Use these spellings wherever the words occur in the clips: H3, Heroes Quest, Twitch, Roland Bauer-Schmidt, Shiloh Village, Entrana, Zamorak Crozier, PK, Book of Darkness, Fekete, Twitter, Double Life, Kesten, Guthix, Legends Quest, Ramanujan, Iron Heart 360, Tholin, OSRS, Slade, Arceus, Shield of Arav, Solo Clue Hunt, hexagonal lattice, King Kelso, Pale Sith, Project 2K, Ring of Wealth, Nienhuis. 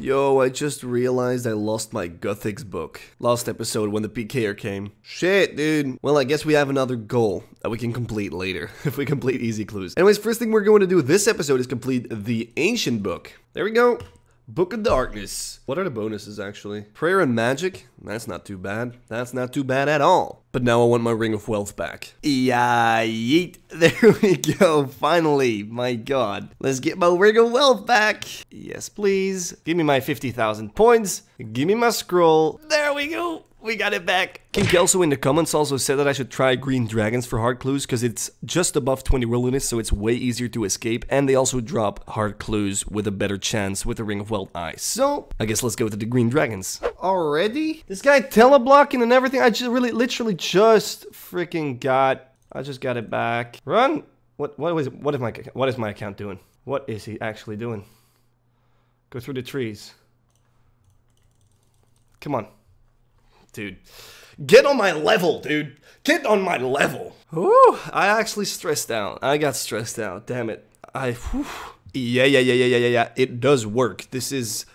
Yo, I just realized I lost my Guthix book. Last episode when the PKer came. Shit, dude. Well, I guess we have another goal that we can complete later, if we complete easy clues. Anyways, first thing we're going to do this episode is complete the ancient book. There we go. Book of Darkness. What are the bonuses, actually? Prayer and magic? That's not too bad. That's not too bad at all. But now I want my Ring of Wealth back. Yeah, yeet. There we go. Finally. My god. Let's get my Ring of Wealth back. Yes, please. Give me my 50,000 points. Give me my scroll. There we go. We got it back. King Kelso in the comments also said that I should try green dragons for hard clues because it's just above 20 wilderness, so it's way easier to escape, and they also drop hard clues with a better chance with the Ring of Wealth eye. So I guess let's go to the green dragons. Already? This guy teleblocking and everything. I just literally just freaking got. I just got it back. Run! What is my account doing? What is he actually doing? Go through the trees. Come on. Dude, get on my level, dude. Get on my level. Ooh, I actually stressed out. I got stressed out. Damn it. Yeah. It does work. This is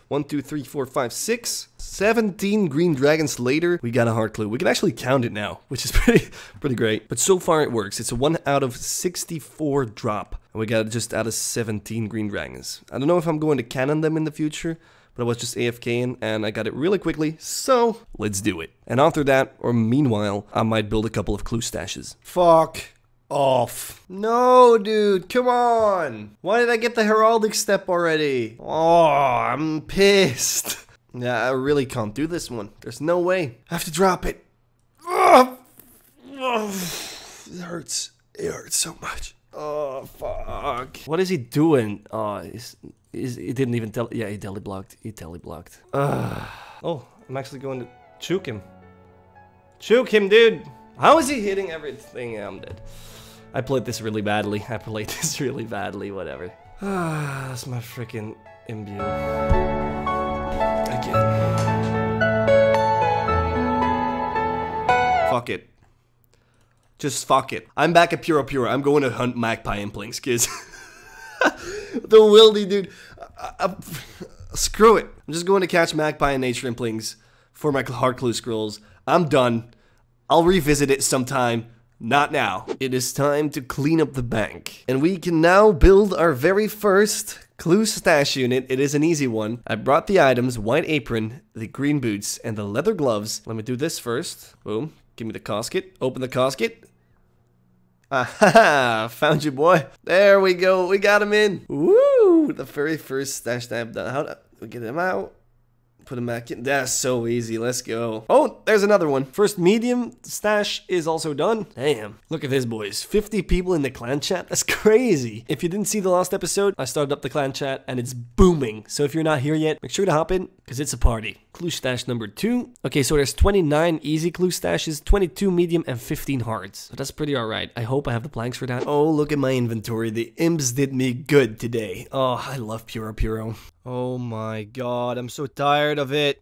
17 green dragons later. We got a hard clue. We can actually count it now, which is pretty great. But so far it works. It's a 1 out of 64 drop. And we got it just out of 17 green dragons. I don't know if I'm going to canon them in the future. But I was just AFKing and I got it really quickly, so let's do it. And after that, or meanwhile, I might build a couple of clue stashes. Fuck off. No, dude, come on. Why did I get the heraldic step already? Oh, I'm pissed. Yeah, I really can't do this one. There's no way. I have to drop it. Oh, it hurts. It hurts so much. Oh, fuck. What is he doing? Oh, he didn't even tell. Yeah, he teleblocked. He teleblocked. Oh, I'm actually going to choke him. Choke him, dude. How is he hitting everything? Yeah, I'm dead. I played this really badly. Whatever. That's my freaking imbue. Again. Fuck it. Just fuck it. I'm back at Puro-Puro. I'm going to hunt magpie implings, kids. The wildy dude. Screw it. I'm just going to catch magpie and nature implings for my hard clue scrolls. I'm done. I'll revisit it sometime. Not now. It is time to clean up the bank. And we can now build our very first clue stash unit. It is an easy one. I brought the items, white apron, the green boots, and the leather gloves. Let me do this first. Boom. Give me the casket. Open the casket. Aha! Found you, boy. There we go. We got him in. Woo! The very first stash that I've done. How do we get him out? Put him back in. That's so easy. Let's go. Oh, there's another one. First medium stash is also done. Damn. Look at this, boys. 50 people in the clan chat. That's crazy. If you didn't see the last episode, I started up the clan chat and it's booming. So if you're not here yet, make sure to hop in because it's a party. Clue stash number 2. Okay, so there's 29 easy clue stashes, 22 medium, and 15 hards. So that's pretty alright. I hope I have the planks for that. Oh, look at my inventory. The imps did me good today. Oh, I love Puro-Puro. Oh my god, I'm so tired of it.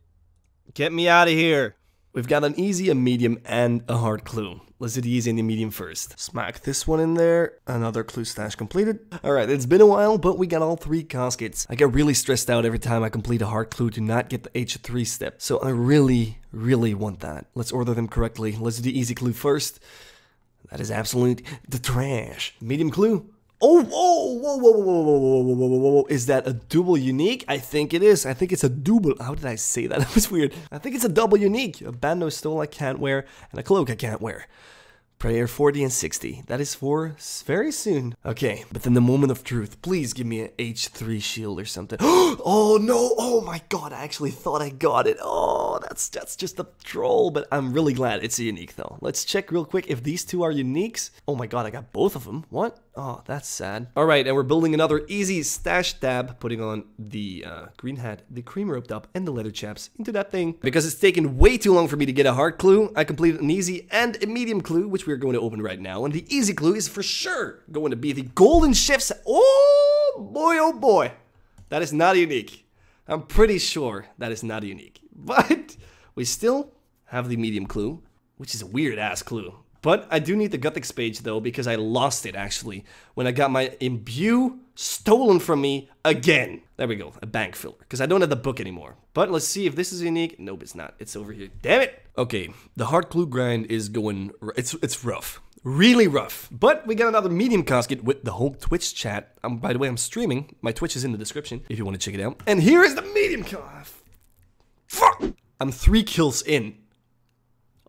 Get me out of here. We've got an easy, a medium, and a hard clue. Let's do the easy and the medium first. Smack this one in there. Another clue stash completed. Alright, it's been a while, but we got all 3 caskets. I get really stressed out every time I complete a hard clue to not get the H3 step. So I really want that. Let's order them correctly. Let's do the easy clue first. That is absolute the trash. Medium clue. Oh, whoa, is that a double unique? I think it is. I think it's a double. How did I say that? That was weird. I think it's a double unique. A bandeau stole I can't wear, and a cloak I can't wear. Prayer 40 and 60. That is for very soon. Okay, but then the moment of truth. Please give me an H3 shield or something. Oh, no. Oh, my God. I actually thought I got it. Oh, that's just a troll, but I'm really glad it's a unique, though. Let's check real quick if these two are uniques. Oh, my God. I got both of them. What? Oh, that's sad. All right, and we're building another easy stash tab, putting on the green hat, the cream rope top, and the leather chaps into that thing. Because it's taken way too long for me to get a hard clue, I completed an easy and a medium clue, which we're going to open right now. And the easy clue is for sure going to be the golden chef's. Oh, boy, oh, boy. That is not unique. I'm pretty sure that is not unique. But we still have the medium clue, which is a weird-ass clue. But I do need the Guthix page, though, because I lost it, actually, when I got my imbue stolen from me again. There we go, a bank filler, because I don't have the book anymore. But let's see if this is unique. Nope, it's not. It's over here. Damn it! Okay, the hard clue grind is going... It's rough. Really rough. But we got another medium casket with the whole Twitch chat. By the way, I'm streaming. My Twitch is in the description if you want to check it out. And here is the medium casket. Fuck! I'm 3 kills in.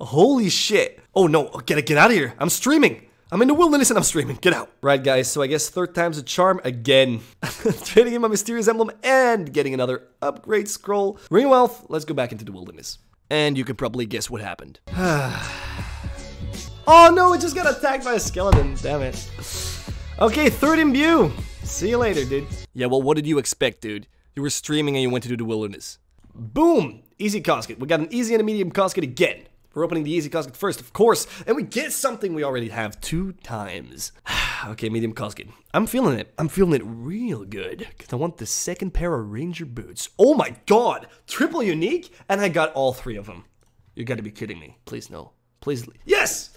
Holy shit. Oh no, get out of here. I'm streaming. I'm in the wilderness and I'm streaming. Get out. Right guys, so I guess 3rd time's a charm again. Trading in my mysterious emblem and getting another upgrade scroll. Ring of Wealth, let's go back into the wilderness. And you can probably guess what happened. Oh no, it just got attacked by a skeleton. Damn it. Okay, 3rd imbue. See you later, dude. Yeah, well, what did you expect, dude? You were streaming and you went to do the wilderness. Boom! Easy casket. We got an easy and a medium casket again. We're opening the easy casket first, of course, and we get something we already have 2 times. Okay, medium casket. I'm feeling it. I'm feeling it real good, because I want the 2nd pair of Ranger boots. Oh my god! Triple unique, and I got all 3 of them. You gotta be kidding me. Please no. Please. Yes!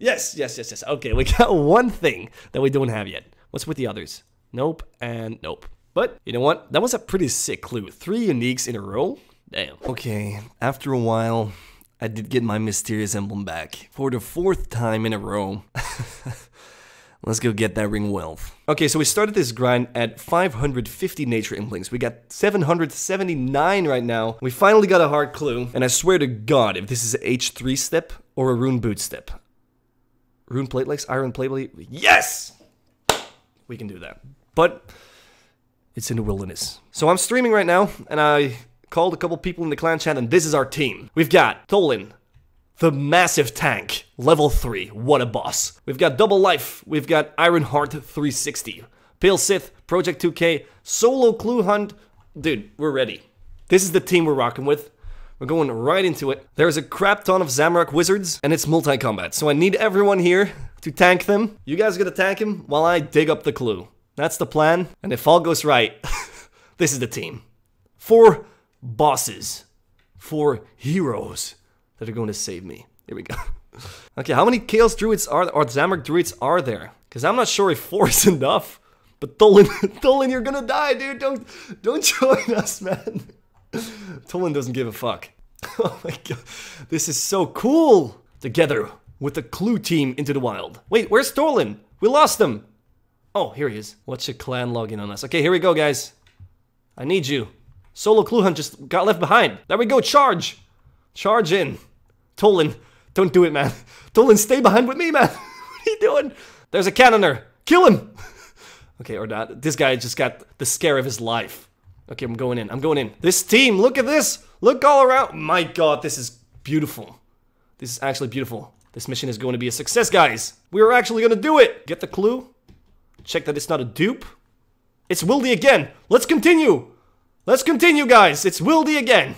Yes, yes, yes, yes. Okay, we got one thing that we don't have yet. What's with the others? Nope, and nope. But, you know what? That was a pretty sick clue. 3 uniques in a row? Damn. Okay, after a while... I did get my mysterious emblem back for the 4th time in a row. Let's go get that Ring Wealth. Okay, so we started this grind at 550 nature implinks. We got 779 right now. We finally got a hard clue. And I swear to God, if this is an H3 step or a rune boot step. Rune plate legs, iron plate legs. Yes! We can do that. But it's in the wilderness. So I'm streaming right now and I... called a couple people in the clan chat, and this is our team. We've got Tholin, the massive tank, level 3, what a boss. We've got Double Life, we've got Iron Heart 360, Pale Sith, Project 2K, Solo Clue Hunt. Dude, we're ready. This is the team we're rocking with. We're going right into it. There's a crap ton of Zamorak wizards, and it's multi-combat, so I need everyone here to tank them. You guys are gonna tank him while I dig up the clue. That's the plan, and if all goes right, this is the team. 4 bosses, 4 heroes that are going to save me. Here we go. Okay, how many Chaos Druids are there, or Zamorak Druids are there? Because I'm not sure if 4 is enough. But Tholin, Tholin, you're gonna die, dude. Don't join us, man. Tholin doesn't give a fuck. Oh my god, this is so cool. Together with the Clue team into the wild. Wait, where's Tholin? We lost him. Oh, here he is. What's your clan logging on us? Okay, here we go, guys. I need you. Solo Clue Hunt just got left behind. There we go, charge! Charge in. Tholin, don't do it, man. Tholin, stay behind with me, man. What are you doing? There's a cannoner. Kill him! Okay, or not. This guy just got the scare of his life. Okay, I'm going in. I'm going in. This team, look at this! Look all around! My god, this is beautiful. This is actually beautiful. This mission is going to be a success, guys. We are actually going to do it! Get the clue. Check that it's not a dupe. It's Wildy again. Let's continue! Let's continue, guys! It's Wildy again!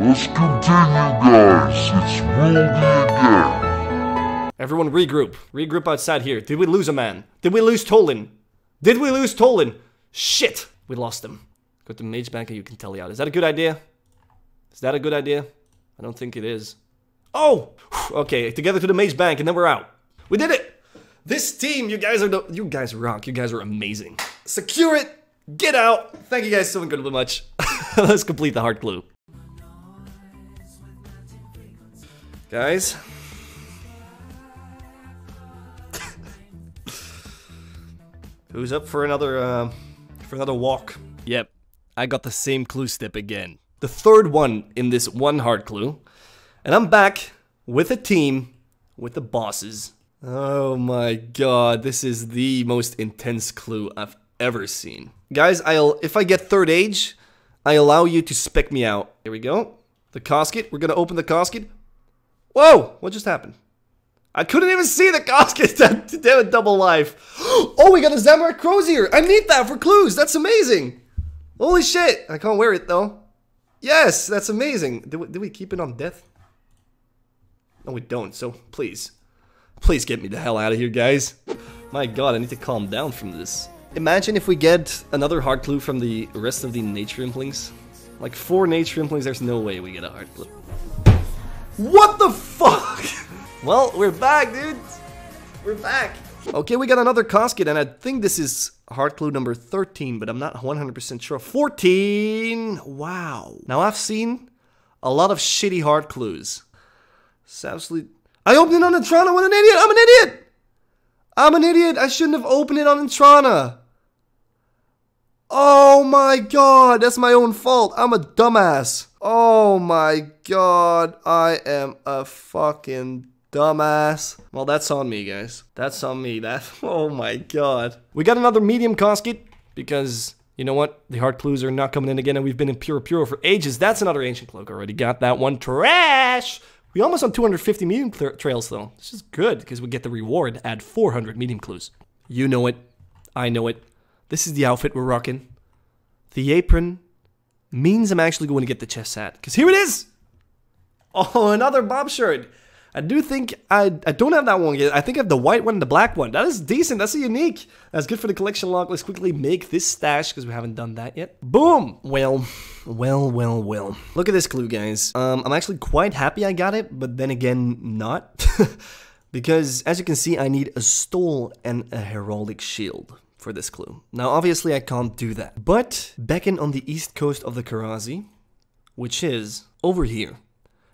Let's continue, guys! It's Wildy again! Everyone regroup. Regroup outside here. Did we lose a man? Did we lose Tholin? Did we lose Tholin? Shit! We lost him. Go to Mage Bank and you can tally out. Is that a good idea? Is that a good idea? I don't think it is. Oh! Okay, together to the Mage Bank and then we're out. We did it! This team, you guys rock. You guys are amazing. Secure it! Get out! Thank you guys so incredibly much. Let's complete the hard clue. Guys. Who's up for another walk? Yep. I got the same clue step again. The 3rd one in this one hard clue. And I'm back with a team with the bosses. Oh my god, this is the most intense clue I've ever seen. Guys, if I get 3rd age, I allow you to spec me out. Here we go. The casket. We're gonna open the casket. Whoa! What just happened? I couldn't even see the casket! Damn it, Double Life! Oh, we got a Zamorak Crozier! I need that for clues! That's amazing! Holy shit! I can't wear it, though. Yes! That's amazing! Did we keep it on death? No, we don't, so please. Please get me the hell out of here, guys. My god, I need to calm down from this. Imagine if we get another hard clue from the rest of the nature implings. Like 4 nature implings, there's no way we get a hard clue. What the fuck? Well, we're back, dude. We're back. Okay, we got another casket, and I think this is heart clue number 13, but I'm not 100% sure. 14! Wow. Now, I've seen a lot of shitty heart clues. It's absolute... I opened it on Entrana with an idiot! I'm an idiot! I'm an idiot! I shouldn't have opened it on Entrana! Oh my god, that's my own fault. I'm a dumbass. Oh my god, I am a fucking dumbass. Well, that's on me, guys. That's on me. Oh my god. We got another medium casket because, you know what? The heart clues are not coming in again, and we've been in Puro-Puro for ages. That's another ancient cloak. Already got that one. Trash! We almost on 250 medium trails, though. This is good because we get the reward at 400 medium clues. You know it. I know it. This is the outfit we're rocking. The apron means I'm actually going to get the chest hat. Because here it is! Oh, another Bob shirt. I do think, I don't have that one yet. I think I have the white one and the black one. That is decent. That's a unique. That's good for the collection log. Let's quickly make this stash because we haven't done that yet. Boom! Well. Look at this clue, guys. I'm actually quite happy I got it, but then again, not. Because, as you can see, I need a stole and a heraldic shield for this clue. Now, obviously, I can't do that. But, beckon on the east coast of the Karazi, which is over here.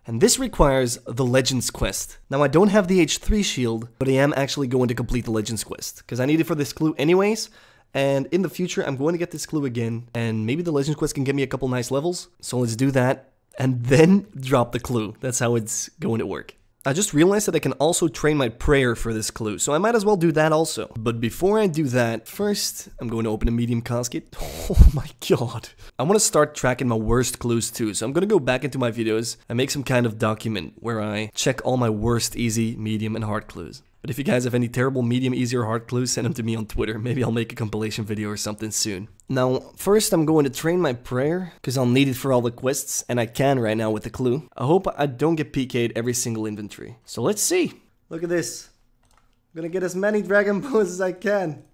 And this requires the Legends Quest. Now, I don't have the H3 shield, but I am actually going to complete the Legends Quest, because I need it for this clue anyways, and in the future, I'm going to get this clue again, and maybe the Legends Quest can get me a couple nice levels, so let's do that, and then drop the clue. That's how it's going to work. I just realized that I can also train my prayer for this clue, so I might as well do that also. But before I do that, first, I'm going to open a medium casket. Oh my god. I want to start tracking my worst clues too, so I'm going to go back into my videos and make some kind of document where I check all my worst, easy, medium, and hard clues. But if you guys have any terrible medium, easy, or hard clues, send them to me on Twitter. Maybe I'll make a compilation video or something soon. Now, first I'm going to train my prayer, because I'll need it for all the quests, and I can right now with the clue. I hope I don't get PK'd every single inventory. So let's see. Look at this. I'm gonna get as many dragon bones as I can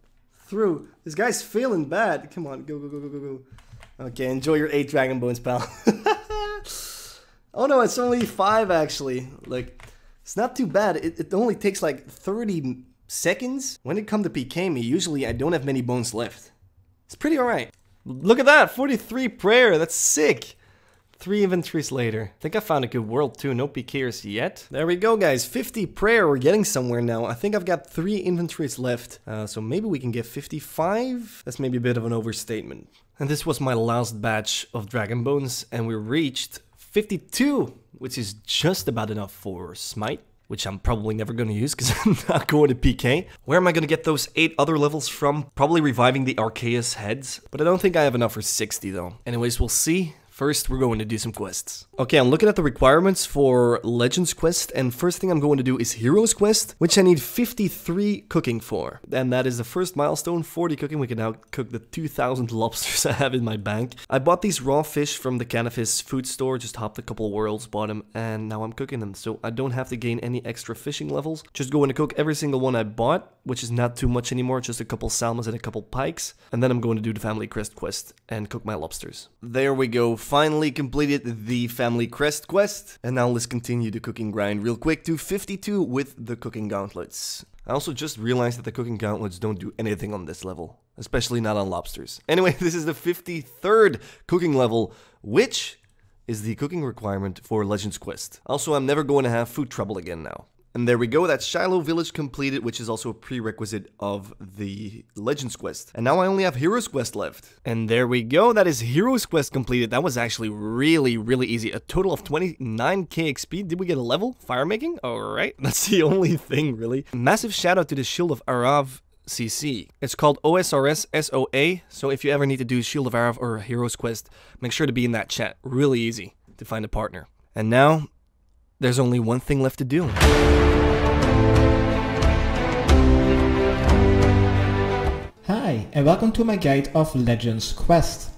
through. This guy's feeling bad. Come on, go. Okay, enjoy your 8 dragon bones, pal. Oh no, it's only 5 actually. Like... it's not too bad, it only takes like 30 seconds. When it comes to PK me, usually I don't have many bones left. It's pretty alright. Look at that, 43 prayer, that's sick. 3 inventories later. I think I found a good world too, no PKers yet. There we go guys, 50 prayer, we're getting somewhere now. I think I've got 3 inventories left, so maybe we can get 55? That's maybe a bit of an overstatement. And this was my last batch of dragon bones, and we reached 52, which is just about enough for Smite, which I'm probably never going to use because I'm not going to PK. Where am I going to get those 8 other levels from? Probably reviving the Arceus heads, but I don't think I have enough for 60 though. Anyways, we'll see. First, we're going to do some quests. Okay, I'm looking at the requirements for Legends Quest, and first thing I'm going to do is Heroes Quest, which I need 53 cooking for. And that is the first milestone, 40 cooking. We can now cook the 2,000 lobsters I have in my bank. I bought these raw fish from the Cannabis food store, just hopped a couple worlds, bought them, and now I'm cooking them. So I don't have to gain any extra fishing levels. Just going to cook every single one I bought, which is not too much anymore, just a couple salmons and a couple pikes. And then I'm going to do the Family Crest Quest and cook my lobsters. There we go, finally completed the Family Crest Quest. And now let's continue the cooking grind real quick to 52 with the cooking gauntlets. I also just realized that the cooking gauntlets don't do anything on this level, especially not on lobsters. Anyway, this is the 53rd cooking level, which is the cooking requirement for Legends Quest. Also, I'm never going to have food trouble again now. And there we go, that's Shiloh Village completed, which is also a prerequisite of the Legends Quest. And now I only have Heroes Quest left. And there we go, that is Heroes Quest completed. That was actually really, really easy. A total of 29k XP. Did we get a level? Fire making? Alright, that's the only thing, really. Massive shout out to the Shield of Arav CC. It's called OSRS SOA, so if you ever need to do Shield of Arav or Heroes Quest, make sure to be in that chat. Really easy to find a partner. And now... there's only one thing left to do. Hi, and welcome to my guide of Legends Quest.